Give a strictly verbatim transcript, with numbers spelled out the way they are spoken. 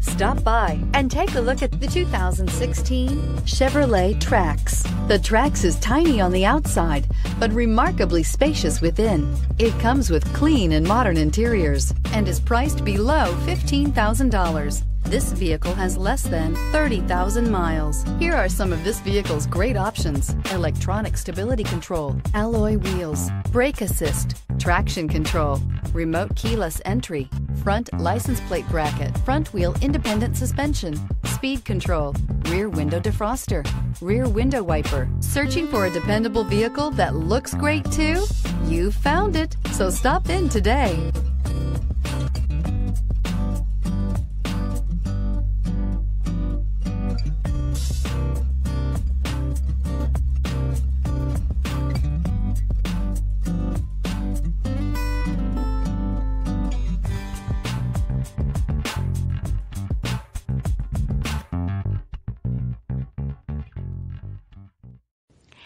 Stop by and take a look at the two thousand sixteen Chevrolet Trax. The Trax is tiny on the outside, but remarkably spacious within. It comes with clean and modern interiors and is priced below fifteen thousand dollars. This vehicle has less than thirty thousand miles. Here are some of this vehicle's great options: electronic stability control, alloy wheels, brake assist, traction control, remote keyless entry, front license plate bracket, front wheel independent suspension, speed control, rear window defroster, rear window wiper. Searching for a dependable vehicle that looks great too? You found it, so stop in today.